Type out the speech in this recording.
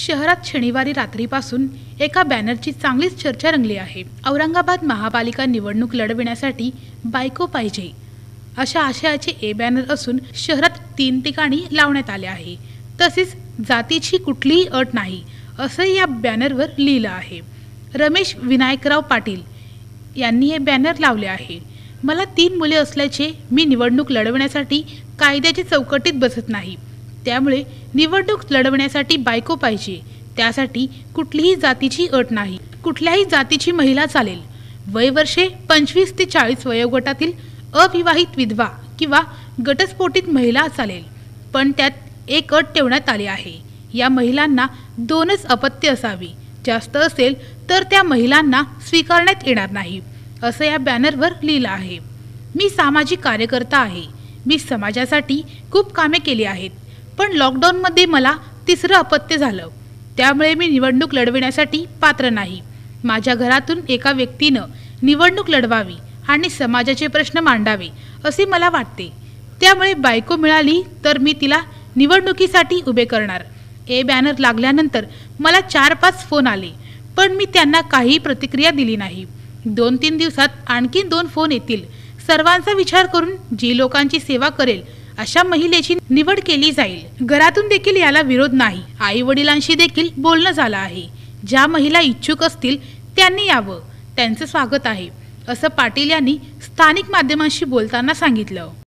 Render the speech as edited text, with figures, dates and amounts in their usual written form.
शहरात शनिवारी रात्रीपासून एका बॅनरची चांगलीच चर्चा रंगली आहे। औरंगाबाद महापालिका निवडणूक लढविण्यासाठी बायको पाहिजे अशा आशयाचे ए बॅनर असून शहरात 3 ठिकाणी लावण्यात आले आहे। तसेच जातीची कुठलीही अट नाही असे या बॅनरवर लिहिलं आहे। रमेश विनायकराव पाटिल यांनी हे बॅनर लावले आहे। मला 3 मुले असल्याचे मी निवडणूक लढवण्यासाठी कायद्याची चौकटीत बसत नाही, त्यामुळे निवडणूक लढवण्यासाठी बायको पाहिजे, त्यासाठी कुठलीही जातीची अट नाही, कुठल्याही जातीची महिला चालेल। वय वर्षे 25 ते 40 वयोगटातील अविवाहित विधवा किंवा गटस्फोटित महिला चालेल, पण त्यात एक अट ठेवण्यात आली आहे। या महिलांना 2च अपत्य असावी, जास्त असेल तर त्या महिलांना स्वीकारण्यात येणार नाही असे या बॅनरवर लिहिलं आहे। मी सामाजिक कार्यकर्ता आहे, मी समाजासाठी खूप कामे केली आहेत, पण लॉकडाऊन मध्ये मला 3रं अपत्य झालं, त्यामुळे मी निवडणूक लढविण्यासाठी पात्र नाही। माझ्या घरातून एका व्यक्तीने निवडणूक लढवावी आणि समाजाचे प्रश्न मांडावे असे मला वाटते, त्यामुळे बायको मिळाली तर मी तिला निवडणुकीसाठी उभे करणार। ए बॅनर लागल्यानंतर मला 4-5 फोन आले, पण मी त्यांना काही प्रतिक्रिया दिली नाही। 2-3 दिवसात आणखी 2 फोन येतील। सर्वांचा विचार करून जी लोकांची सेवा करेल अशा महिलेची निवड केली जाईल। घरातून देखील याला विरोध नाही, आई वडिलांशी देखील बोलणं झालं आहे। ज्या महिला इच्छुक असतील त्यांनी यावं, त्यांचं स्वागत आहे असं पाटील यांनी स्थानिक माध्यमांशी बोलताना सांगितलं।